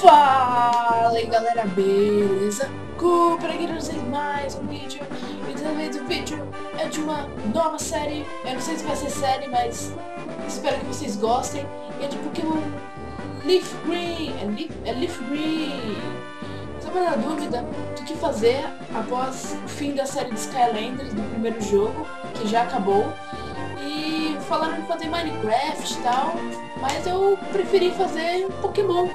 Fala aí galera, beleza? Cooper aqui pra vocês mais um vídeo. E também o vídeo é de uma nova série. Eu não sei se vai ser série, mas espero que vocês gostem. E é de Pokémon Leaf Green. É Leaf Green. Estou na dúvida do que fazer após o fim da série de Skylanders do primeiro jogo, que já acabou. E falaram de fazer Minecraft e tal, mas eu preferi fazer Pokémon.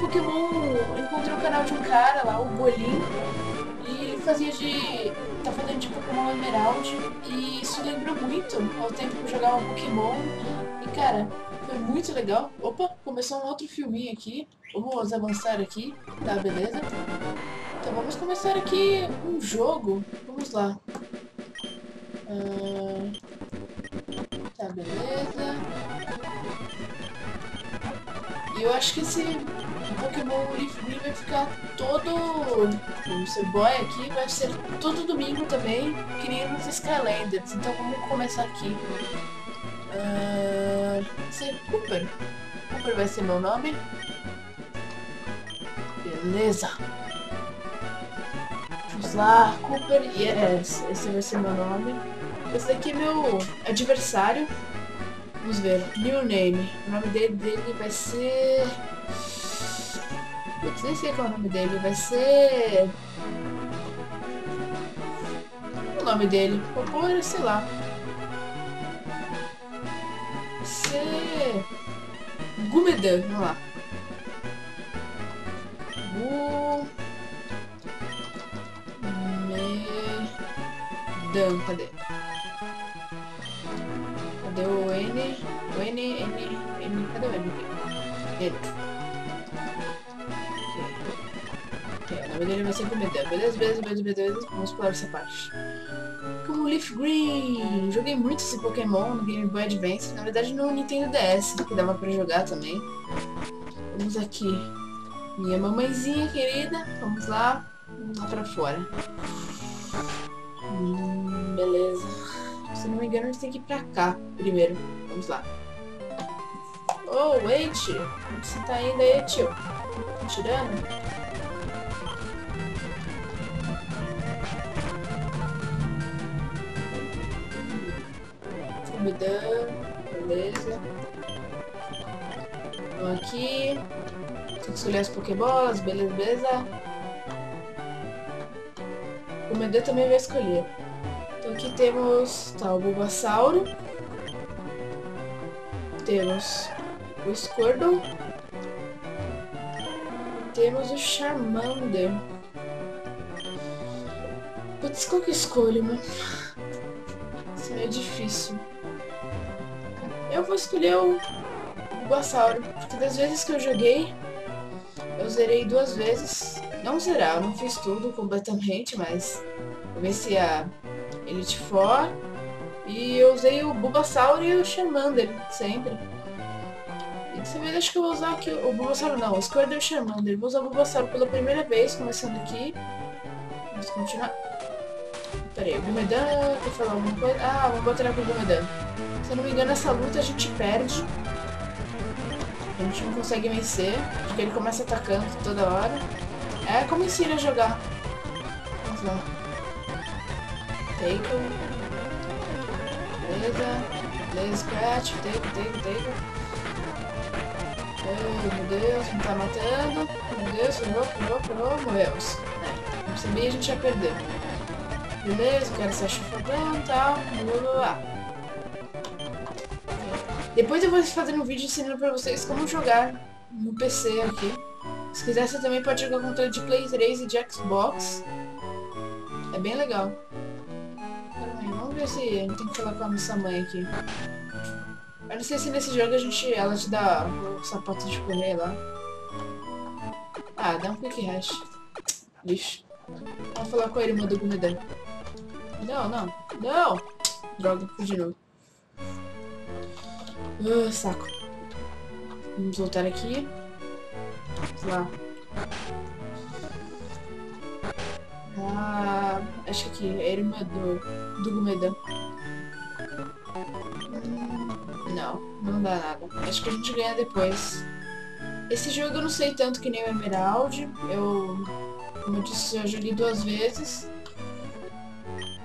Pokémon, eu encontrei o canal de um cara lá, o Bolinho, e tá fazendo de Pokémon Emerald, e isso lembrou muito ao tempo que eu jogava Pokémon, e cara, foi muito legal. Opa, começou um outro filminho aqui, vamos avançar aqui, tá, beleza? Então vamos começar aqui um jogo, vamos lá. Tá, beleza. E eu acho que esse Pokémon Leaf Green vai ficar todo... vamos ser boy aqui, vai ser todo domingo também, que nem nos Skylanders. Então vamos começar aqui. Ser Cooper. Cooper vai ser meu nome. Beleza. Vamos lá, Cooper. Yes, esse vai ser meu nome. Esse daqui é meu adversário. Vamos ver, new name. O nome dele vai ser... putz, nem sei qual é o nome dele, vai ser... o nome dele, Popô, sei lá. Vai ser... Gumedan, vamos lá. Gumedan, cadê? Cadê o N? O N, cadê o N? N. O nome dele vai ser Gumedan, beleza, vamos pular essa parte. Como Leaf Green, joguei muito esse Pokémon no Game Boy Advance, na verdade no Nintendo DS, que dava pra jogar também. Vamos aqui, minha mamãezinha querida, vamos lá pra fora. Beleza, se não me engano a gente tem que ir pra cá primeiro, vamos lá. Oh, wait, onde você tá indo aí, tio? Tá tirando? Beleza. Vou aqui. Tem que escolher as Pokébolas, beleza. O Gumedan também vai escolher. Então aqui temos, tá, o Bulbasauro. Temos o Squirtle. Temos o Charmander. Putz, qual que eu escolho, mano? Isso é difícil. Eu vou escolher o Bulbasauro, porque das vezes que eu joguei, eu zerei duas vezes. Não zerar, eu não fiz tudo completamente, mas eu venci a Elite Four e eu usei o Bulbasauro e o Charmander, sempre. E dessa vez acho que eu vou usar aqui o Bulbasauro, não, o Squirtle e o Charmander. Vou usar o Bulbasauro pela primeira vez, começando aqui. Vamos continuar. Peraí, o Gumedan, quer falar alguma coisa? Ah, vou botar com o Gumedan. Se eu não me engano, essa luta a gente perde. A gente não consegue vencer, porque ele começa atacando toda hora. É como ensina a jogar. Vamos lá. Take. Beleza. Beleza, scratch. Take. Oh, meu Deus, não tá matando. Meu Deus, furou. Morreu. É, não sabia, a gente ia perder. Beleza, o cara se achou fodão e tal. Blá. Depois eu vou fazer um vídeo ensinando pra vocês como jogar no PC aqui. Se quiser você também pode jogar controle de Play 3 e de Xbox. É bem legal. Vamos ver se eu tenho que falar com a nossa mãe aqui. Eu não sei se nesse jogo a gente, ela te dá o sapato de correr lá. Ah, dá um quick hash. Lixo. Vamos falar com a irmã do Gumedan. Não! Droga, de novo. Saco. Vamos voltar aqui. Vamos lá. Ah, acho que é a irmã do Gumedan. Não dá nada. Acho que a gente ganha depois. Esse jogo eu não sei tanto que nem o Emerald. Eu, como eu disse, eu já li 2 vezes.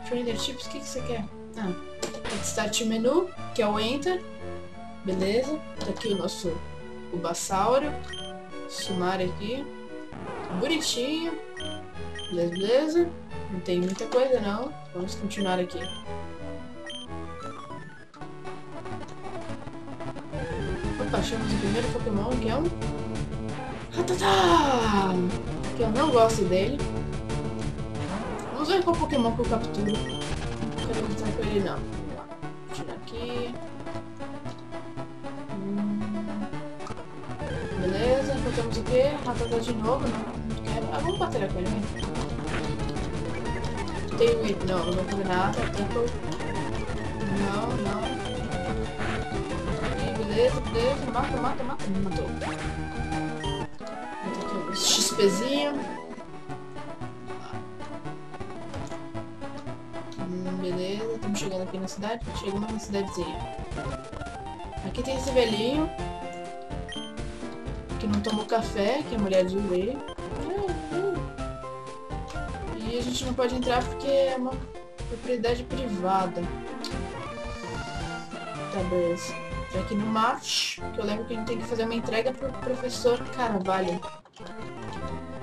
Trainer Chips, o que você quer? Ah, Start Menu, que é o Enter. Beleza. Tá aqui o nosso Bulbasauro. Sumar aqui. Bonitinho. Beleza, beleza. Não tem muita coisa não. Vamos continuar aqui. Opa, achamos o primeiro Pokémon, que é um... Rattata! Que eu não gosto dele. Vamos ver qual Pokémon que eu capturo. Não quero lutar com ele não. Vamos lá. Tirar aqui. Beleza, encontramos o quê? Rattata de novo, não quero. Ah, vamos bater com ele, né? Não, não vou nada, tempo. Não, não. Beleza, beleza. Mata, mata, mata. Matou. Aqui uns XPzinho. Beleza, estamos chegando aqui na cidade. Chegamos na cidadezinha. Aqui tem esse velhinho. Que não tomou café, que é a mulher de lei. E a gente não pode entrar porque é uma propriedade privada. Tá, beleza. Tô aqui no March, que eu lembro que a gente tem que fazer uma entrega pro professor Carvalho.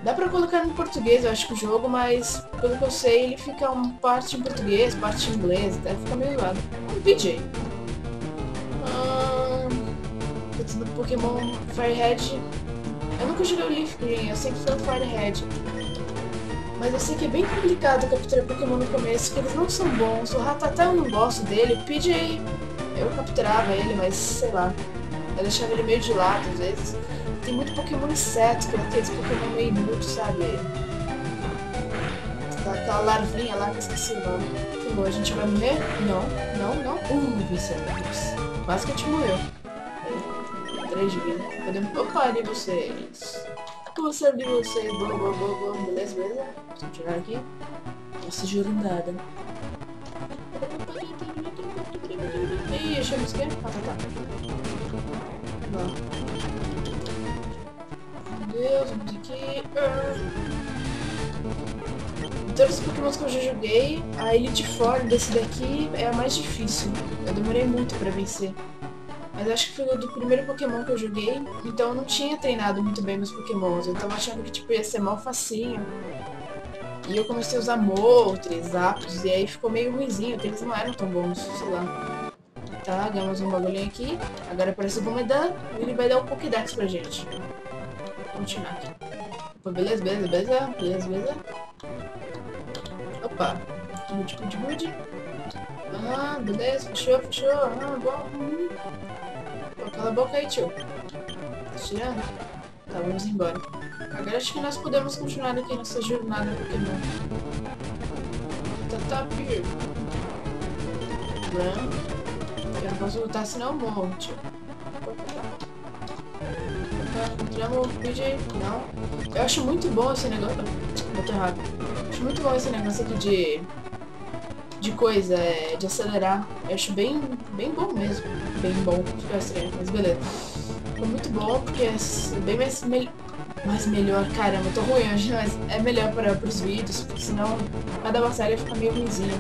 Dá pra colocar no português, eu acho que o jogo, mas pelo que eu sei, ele fica uma parte em português, parte em inglês, até fica meio zoado. Um Pidgey. No Pokémon Firehead. Eu nunca joguei o Leaf Green, eu sei que foi o Firehead. Mas eu sei que é bem complicado capturar Pokémon no começo, porque eles não são bons. O Rattata eu não gosto dele, o Pidgey eu capturava ele, mas sei lá, eu deixava ele meio de lado às vezes. Tem muito Pokémon inseto, que tem esse Pokémon meio inútil, sabe? Aquela larvinha lá que eu esqueci o nome. Então, bom, a gente vai morrer? Não, não, não. Vicente, quase que a gente morreu. Aí, 3 de vida. Podemos tocar em vocês. Gostando de vocês, boa, boa, boa, boa, beleza, beleza? Vou tirar aqui. Nossa, juro nada. Ih, achamos que é? Ah, tá. Meu Deus, vamos aqui. Todos os Pokémon que eu já joguei, a Elite Four desse daqui é a mais difícil. Eu demorei muito pra vencer. Mas acho que foi o do primeiro Pokémon que eu joguei, então eu não tinha treinado muito bem meus Pokémons. Eu tava achando que tipo, ia ser mó facinho. E eu comecei a usar Moltres, Zapos, e aí ficou meio ruimzinho, porque eles não eram tão bons, sei lá. Tá, ganhamos um bagulhinho aqui. Agora parece o Bomedã, e ele vai dar um Pokédex pra gente. Vou continuar aqui. Opa, beleza, beleza, beleza, beleza, beleza. Opa, good, good, good. Ah, beleza, fechou, fechou. Ah, bom. Cala a boca aí, tio. Tá tirando? Tá, vamos embora. Agora acho que nós podemos continuar aqui nossa jornada Pokémon. Tatapir. Eu não posso lutar senão eu morro, tio. Encontramos o Pidgey. Não. Eu acho muito bom esse negócio. Botei errado. Acho muito bom esse negócio aqui de coisa, de acelerar. Eu acho bem, bem bom mesmo. Bem bom, fica estranho, mas beleza. Foi muito bom, porque é bem mais melhor. Caramba, eu tô ruim hoje, mas é melhor para os vídeos, porque senão cada uma série fica meio ruimzinha.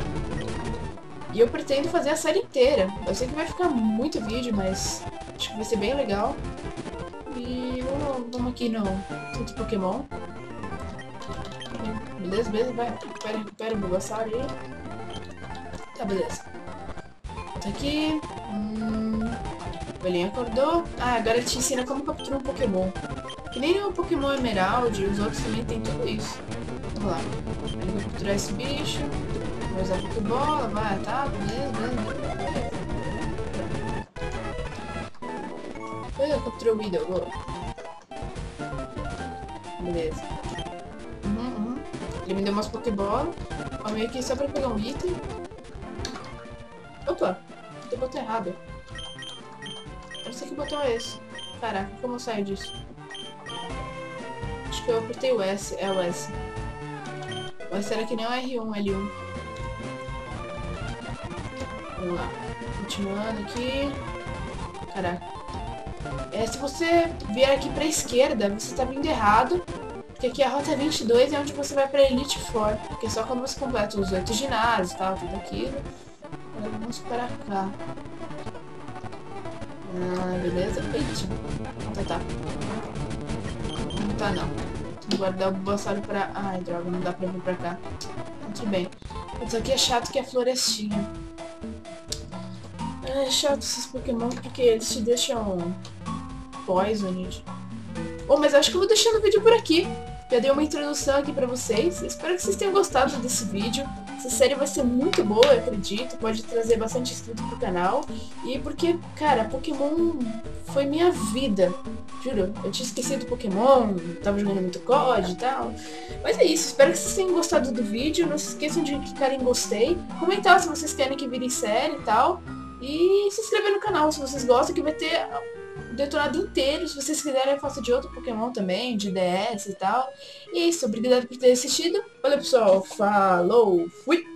E eu pretendo fazer a série inteira. Eu sei que vai ficar muito vídeo, mas acho que vai ser bem legal. E vamos aqui no tudo Pokémon. Beleza, beleza, vai, recupera o Bulbasauro aí. Tá, beleza. Tá aqui. O velhinho acordou. Ah, agora ele te ensina como capturar um Pokémon. Que nem o Pokémon Emerald e os outros também tem tudo isso. Vamos lá. Ele vai capturar esse bicho. Vai usar a Pokébola. Vai, tá, beleza, beleza. Eu capturei o Widow. Beleza. Ele me deu umas Pokébola. Ó, meio que só pra pegar um item. Opa, eu botei errado. Eu não sei que botão é esse. Caraca, como eu saio disso? Acho que eu apertei o S. É o S. O S era que nem o R1, L1. Vamos lá. Continuando aqui. Caraca. Se você vier aqui pra esquerda, você tá vindo errado, porque aqui a rota 22 é onde você vai pra Elite Four, porque é só quando você completa os 8 ginásios e tal, tudo aquilo. Agora vamos para cá. Ah, beleza. Eita. Tá. Não tá, não. Vou guardar o Bulbasauro pra... Ai, droga, não dá pra vir pra cá. Então, tudo bem. Isso aqui é chato que é florestinha. É chato esses Pokémon porque eles te deixam... Poisoned. Bom, mas acho que eu vou deixando o vídeo por aqui. Já dei uma introdução aqui pra vocês. Espero que vocês tenham gostado desse vídeo. Essa série vai ser muito boa, eu acredito. Pode trazer bastante inscrito pro canal. E porque, cara, Pokémon foi minha vida. Juro, eu tinha esquecido Pokémon, tava jogando muito COD e tal. Mas é isso, espero que vocês tenham gostado do vídeo. Não se esqueçam de clicar em gostei. Comentar se vocês querem que vire série e tal. E se inscrever no canal se vocês gostam, que vai ter... detonado inteiro, se vocês quiserem eu faço de outro Pokémon também, de DS e tal. E é isso, obrigado por ter assistido. Valeu pessoal, falou, fui!